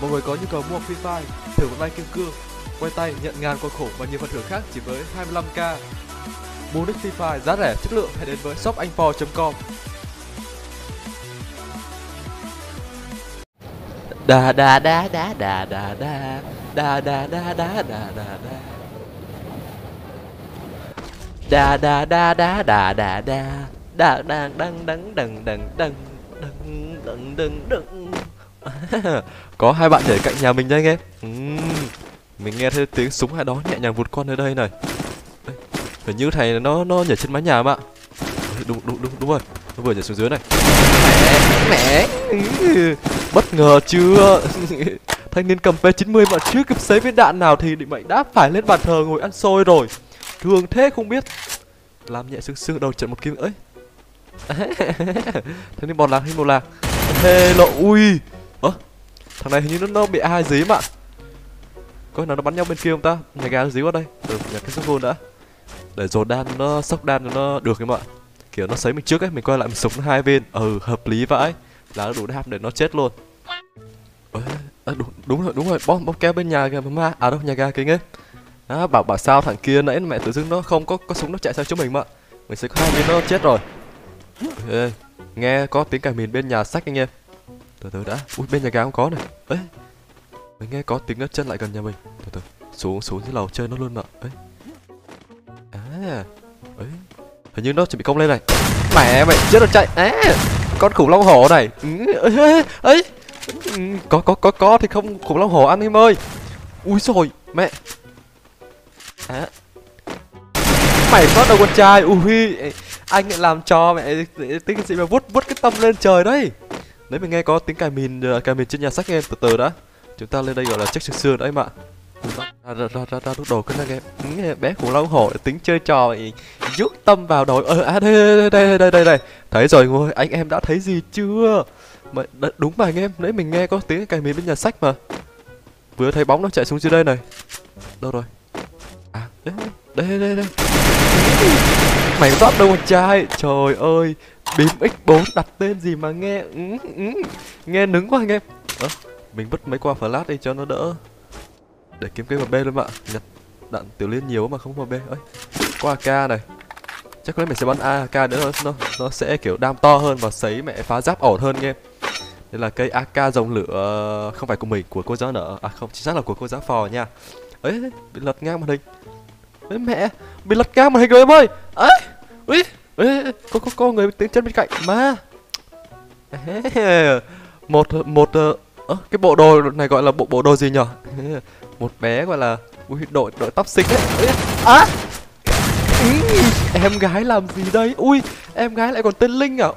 Mọi người có nhu cầu mua Free Fire, thưởng một like kim cương, quay tay nhận ngàn quà khủng và nhiều phần thưởng khác chỉ với 25k. Mua nick Free Fire giá rẻ chất lượng, hãy đến với shopanhpo.com. Có hai bạn để cạnh nhà mình đấy anh em. Mình nghe thấy tiếng súng ai đó nhẹ nhàng vụt qua nơi đây này. Hình như thầy nó nhảy trên mái nhà mà. Đúng rồi, nó vừa nhảy xuống dưới này. Mẹ, bất ngờ chưa? Thanh niên cầm P90 mà chưa kịp sấy viên đạn nào thì định mệnh đã phải lên bàn thờ ngồi ăn xôi rồi. Thường thế không biết. Làm nhẹ sương đầu trận một kiếm ấy. Thanh niên bọt lạc, hình bọt lạc. Hello, ui. Thằng này hình như nó bị ai dí mà. Có nào nó bắn nhau bên kia không ta? Nhà gà nó dí qua đây. Nhặt cái sốc vôn đã. Để rồi đan nó, sốc đan cho nó được em ạ. Kiểu nó sấy mình trước ấy, mình quay lại mình súng nó hai bên. Hợp lý vãi. Là nó đủ đam để nó chết luôn. Đúng rồi, bom kéo bên nhà kìa mà. À đâu, nhà gà kính ấy. Đó, bảo sao thằng kia nãy mẹ tự dưng nó không có súng nó chạy sang chúng mình mà. Mình sẽ có hai bên nó chết rồi. Nghe có tiếng cài mìn bên nhà sách anh em. Từ từ đã. Ui, bên nhà gà không có này. Ấy, mình nghe có tiếng nó chân lại gần nhà mình. Từ từ xuống dưới lầu chơi nó luôn mà. Hình như nó chuẩn bị công lên này. Mẹ mày chết rồi, chạy. Con khủng long hổ này. Ấy, có thì không khủng long hổ ăn em ơi. Ui rồi mẹ. Mày thoát đầu con trai. Ui, anh lại làm cho mẹ tính gì mà vút cái tâm lên trời đấy. Đấy, mình nghe có tiếng cài mìn trên nhà sách em. Từ từ đã, chúng ta lên đây gọi là check xương đấy mà. Ra đút đồ cái này em. Bé khủng long hổ tính chơi trò rút tâm vào đầu. Đây. Thấy rồi, ngồi anh em đã thấy gì chưa? Mà đúng mà anh em, nãy mình nghe có tiếng cài mìn bên nhà sách mà. Vừa thấy bóng nó chạy xuống dưới đây này. Đâu rồi? À, đây. Mày rót đâu con trai. Trời ơi, bím X4 đặt tên gì mà nghe nghe nứng quá anh em. Mình vứt mấy quả flash đi cho nó đỡ. Để kiếm cái MB luôn bạn. Nhặt đạn tiểu liên nhiều mà không có MB. Có AK này. Chắc lẽ mình sẽ bắn AK nữa, nó sẽ kiểu đam to hơn và sấy mẹ phá giáp ổn hơn nghe. Đây là cây AK dòng lửa, không phải của mình, của cô giáo nở. À không, chính xác là của cô giáo phò nha. Ấy, bị lật ngang màn hình. Ấy mẹ, bị lật ngang màn hình rồi em ơi. Ấy, ui. Có người tiếng chân bên cạnh mà. Cái bộ đồ này gọi là bộ đồ gì nhỉ? Một bé gọi là đội tóc xinh ấy. À, em gái làm gì đây? Ui, em gái lại còn tên Linh à?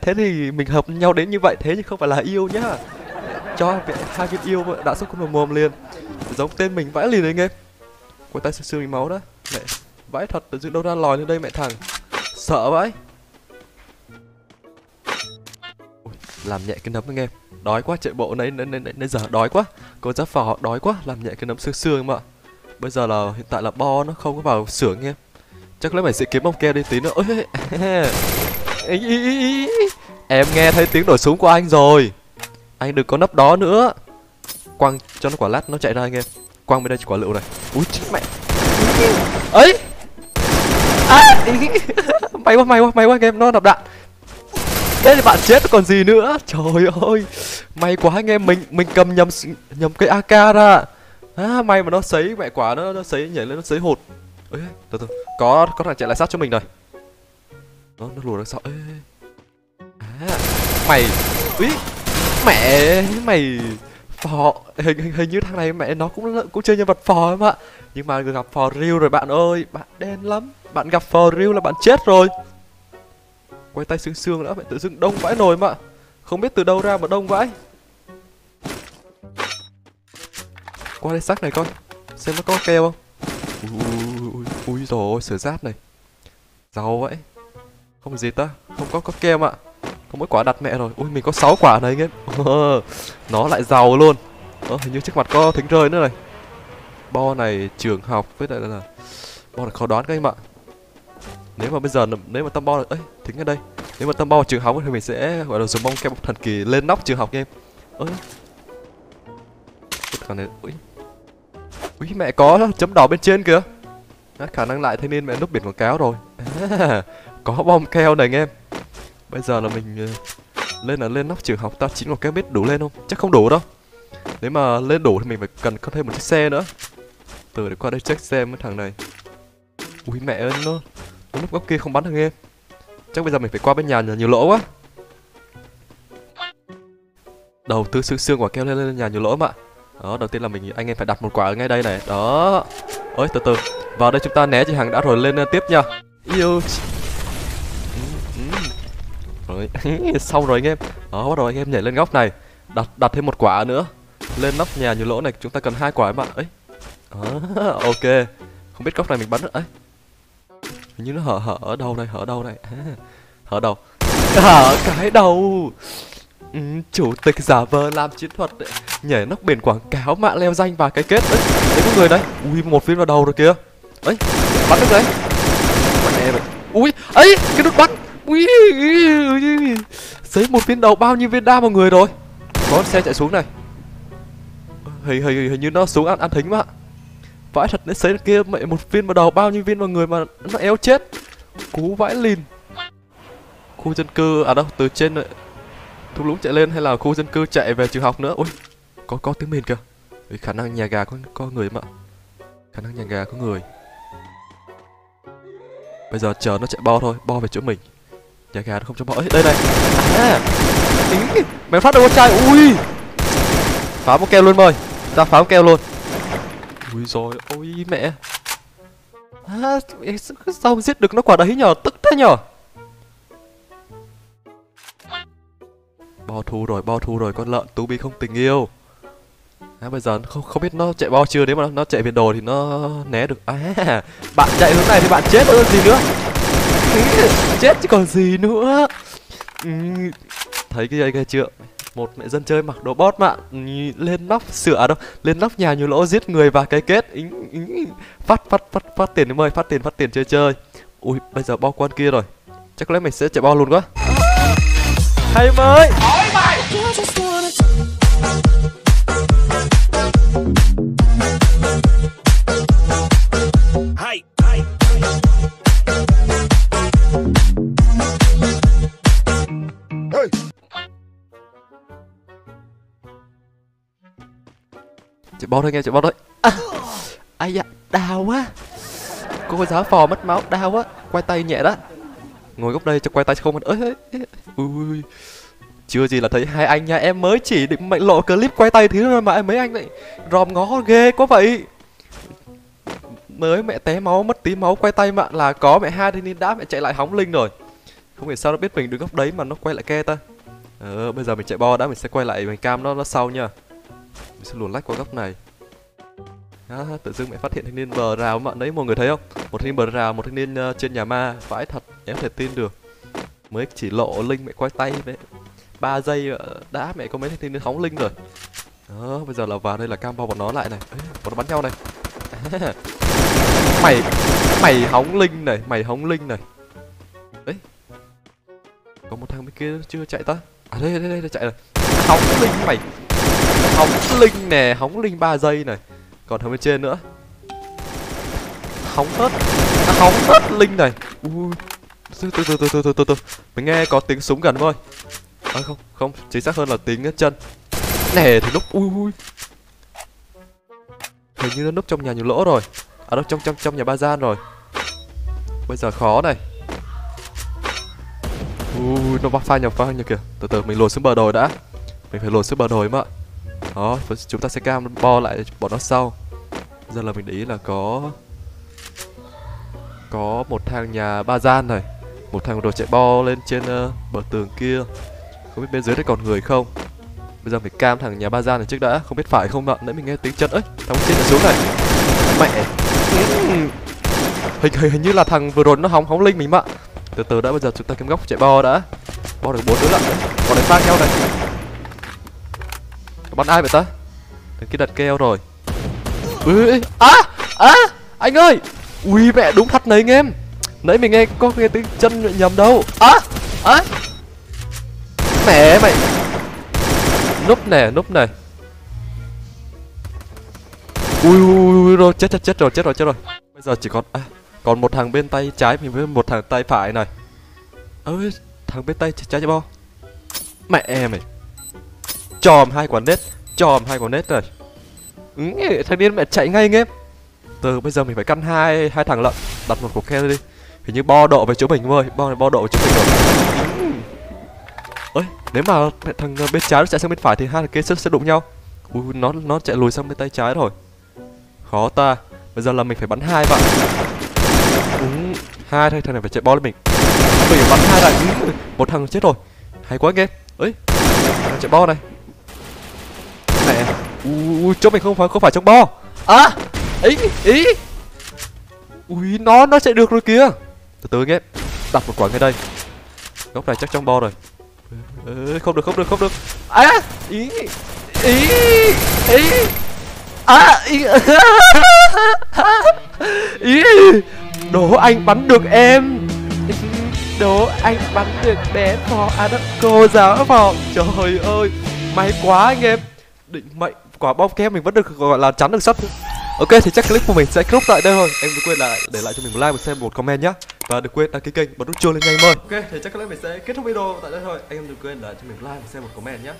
Thế thì mình hợp nhau đến như vậy, thế nhưng không phải là yêu nhá. Cho hai viên yêu đã xúc con vào mồm liền. Giống tên mình vãi liền đấy anh em. Quay tay xương mình máu đó. Mẹ, vãi thật, tự dưng đâu ra lòi lên đây mẹ thằng. Sợ vậy. Làm nhẹ cái nấm anh em. Đói quá, chạy bộ nãy giờ đói quá. Cô giáo phò đói quá, làm nhẹ cái nấm xương mà. Bây giờ là hiện tại là bo nó không có vào xưởng anh em. Chắc lẽ mày sẽ kiếm bông keo đi tí nữa. Em nghe thấy tiếng nổ súng của anh rồi. Anh đừng có nấp đó nữa. Quăng cho nó quả lát nó chạy ra anh em. Quăng bên đây quả lựu này. Úi chết mẹ. Ấy. À, may quá anh em, nó đập đạn. Thế thì bạn chết còn gì nữa. Trời ơi, may quá anh em, mình cầm nhầm cái AK ra. À, may mà nó sấy mẹ quả, nó sấy nhảy lên, nó sấy hụt. Ê, từ từ, có thằng chạy lại sát cho mình này. Nó lùa đằng sau. Ê. À, mày. Úi, mẹ mày phò. Hình như thằng này mẹ nó cũng chơi nhân vật phò em ạ. Nhưng mà gặp phò real rồi bạn ơi, bạn đen lắm. Bạn gặp phò real là bạn chết rồi. Quay tay xương đã, mẹ tự dưng đông vãi nồi mà. Không biết từ đâu ra mà đông vãi. Qua đây xác này con, xem nó có keo không. Ui rồi, sửa giáp này. Giàu vậy. Không gì ta, không có keo ạ. Có mỗi quả đặt mẹ rồi. Ui, mình có 6 quả này anh em. Nó lại giàu luôn. Hình như trước mặt có thính rơi nữa này. Bo này trường học với lại là bo này khó đoán các em ạ. Nếu mà tâm bo ấy thính ở đây. Nếu mà tâm bo trường học thì mình sẽ gọi là dùng bông keo thần kỳ lên nóc trường học nha em. còn đấy. Ui mẹ có chấm đỏ bên trên kìa. Khả năng lại thanh niên mẹ núp biển quảng cáo rồi. Có bom keo này anh em. Bây giờ là mình lên nóc trường học ta. 9 một cái mét đủ lên không? Chắc không đủ đâu. Nếu mà lên đủ thì mình phải cần có thêm một chiếc xe nữa. Từ để qua đây check xem cái thằng này. Ui mẹ ơi, nó núp góc kia không bắn được em. Chắc bây giờ mình phải qua bên nhà nhiều lỗ quá. Đầu tư xương quả keo lên nhà nhiều lỗ mà. Đó, đầu tiên là anh em phải đặt một quả ở ngay đây này. Đó. Ơi từ từ. Vào đây chúng ta né chị hàng đã rồi lên tiếp nha. Yêu. Rồi, xong rồi anh em. Đó, bắt đầu anh em nhảy lên góc này. Đặt thêm một quả nữa. Lên nóc nhà nhiều lỗ này chúng ta cần 2 quả bạn ấy. Đó, ok. Không biết góc này mình bắn ấy. Hình như nó hở ở đâu đây, hở đầu. Hở cái đầu. Chủ tịch giả vờ làm chiến thuật để nhảy nóc biển quảng cáo mạ leo danh và cái kết đấy. Đấy có người đấy. Ui một viên vào đầu rồi kìa. Ấy, bắn được đấy. Mẹ mày. Ui, ấy, cái nút bắn. Ui. Giấy một viên đầu bao nhiêu viên đa vào người rồi. Có xe chạy xuống này. Hình như nó xuống ăn thính mà. Vãi thật đấy, xấy kia mẹ một viên vào đầu bao nhiêu viên vào người mà nó éo chết. Cú vãi lìn. Khu dân cư à đâu, từ trên này. Thung lũng chạy lên hay là khu dân cư chạy về trường học nữa. Ôi, có tiếng mìn kìa. Ôi, khả năng nhà gà có người mà. Khả năng nhà gà có người. Bây giờ chờ nó chạy bo thôi, bo về chỗ mình. Nhà gà nó không cho bo. Ê, đây này. À, ý, mày phát được con trai. Ui. Phá một keo luôn mời. Ta phá một keo luôn. Ui rồi, ôi mẹ. À, sao không giết được nó quả đấy nhờ, tức thế nhờ. Bo thu rồi con lợn Tú Bi không tình yêu. À, bây giờ không biết nó chạy bo chưa, nếu mà nó chạy về đồ thì nó né được. À, bạn chạy hướng này thì bạn chết hơn gì nữa. Chết chứ còn gì nữa. Thấy cái dây kia chưa? Một mẹ dân chơi mặc đồ bot mà lên nóc sửa đâu, lên nóc nhà nhiều lỗ giết người và cái kết. Phát tiền em ơi, phát tiền chơi. Ui bây giờ bo quan kia rồi. Chắc có lẽ mình sẽ chạy bo luôn quá. Hay mới. Chạy bo thôi nghe, chạy bo thôi. À, ai da, đau quá. Cô giáo phò mất máu, đau quá. Quay tay nhẹ đó. Ngồi góc đây cho quay tay không ăn. Ui. Chưa gì là thấy hai anh nhà em mới chỉ định mệnh lộ clip quay tay thứ rồi mà em mấy anh lại ròm ngó ghê quá vậy. Mới mẹ té máu mất tí máu quay tay mà là có mẹ hai nên đã mẹ chạy lại hóng linh rồi. Không hiểu sao nó biết mình đứng góc đấy mà nó quay lại ke ta. Bây giờ mình chạy bo đã, mình sẽ quay lại mình cam nó sau nha. Mình sẽ luồn lách qua góc này. À, tự dưng mẹ phát hiện thanh niên bờ rào bạn đấy, mọi người thấy không? Một thanh niên bờ rào, một thanh niên trên nhà ma. Vãi thật, em có thể tin được. Mới chỉ lộ linh mẹ quay tay mẹ 3 giây đã mẹ có mấy thanh niên hóng linh rồi. Đó, bây giờ là vào đây là cam bao bọn nó lại này. Ê, bọn nó bắn nhau này. À, mày hóng linh này, đấy. Có một thằng bên kia chưa chạy ta. À đây chạy này. Hóng linh mày. Hóng linh nè, hóng linh 3 giây này. Còn thằng bên trên nữa. Hóng hết linh này. Ui. Từ từ. Mình nghe có tiếng súng gần thôi. À, không, chính xác hơn là tiếng chân. Nè thì núp. Ui. Hình như nó núp trong nhà nhiều lỗ rồi. À đâu, trong nhà ba gian rồi. Bây giờ khó này. Ui, nó pha nhập kìa. Từ từ mình lùa xuống bờ đồi đã. Mình phải lùa xuống bờ đồi mà. Đó, chúng ta sẽ cam bo lại bọn nó sau. Giờ là mình để ý là có một thằng nhà ba gian này, một thằng đồ chạy bo lên trên bờ tường kia. Không biết bên dưới đây còn người không. Bây giờ mình cam thằng nhà ba gian này trước đã, không biết phải không ạ. Nãy mình nghe tiếng chân ấy, thằng trên là xuống này. Mẹ. Hình như là thằng vừa rồi nó hóng linh mình mà. Từ từ đã, bây giờ chúng ta kiếm góc chạy bo đã. Bo được 4 đứa lận. Bọn này pha nhau này. Bắn ai vậy ta? Thằng kia đặt keo rồi. Ui, á, anh ơi. Ui mẹ đúng thật này anh em. Nãy mình nghe tiếng chân nhầm đâu. Á. Mẹ mày. Núp này. Ui rồi, chết rồi. Bây giờ chỉ còn một thằng bên tay trái mình với một thằng tay phải này. Ơi, thằng bên tay trái cho bo. Mẹ em ơi. Chòm hai quả nết rồi. Thằng điên mẹ chạy ngay nghe. Từ bây giờ mình phải căn hai thằng lận. Đặt một cục khe đi. Hình như bo độ về chỗ mình ơi, bo độ về chỗ mình rồi. Ơi, nếu mà thằng bên trái nó chạy sang bên phải thì hai thằng kia sẽ đụng nhau. Ui, nó chạy lùi sang bên tay trái rồi. Khó ta. Bây giờ là mình phải bắn hai bạn. Hai thôi, thằng này phải chạy bo lên mình. Mình bắn hai lại. Một thằng chết rồi. Hay quá nghe. Ấy, chạy bo này. Mẹ. Ui, chỗ mình không phải trong bo. À, ý. Ui, nó chạy được rồi kìa. Từ từ nghe. Đặt một quả ngay đây. Góc này chắc trong bo rồi. Không được. À, ý. Đố anh bắn được em. Đố anh bắn được bé phò. À đất, cô giáo phò. Trời ơi, may quá anh em. Định mệnh quả bom kép mình vẫn được gọi là chắn được sắp. Ok thì chắc clip của mình sẽ kết tại đây thôi. Em đừng quên là để lại cho mình một like, một share, một comment nhá. Và đừng quên đăng ký kênh, bật nút chuông lên nhanh hơn. Ok thì chắc clip mình sẽ kết thúc video tại đây thôi. Anh em đừng quên để cho mình like, một share, một comment nhá.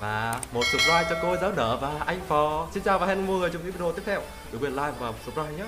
Và một subscribe cho cô giáo nở và anh Phò. Xin chào và hẹn mọi người trong những video tiếp theo. Đừng quên like và subscribe nhé.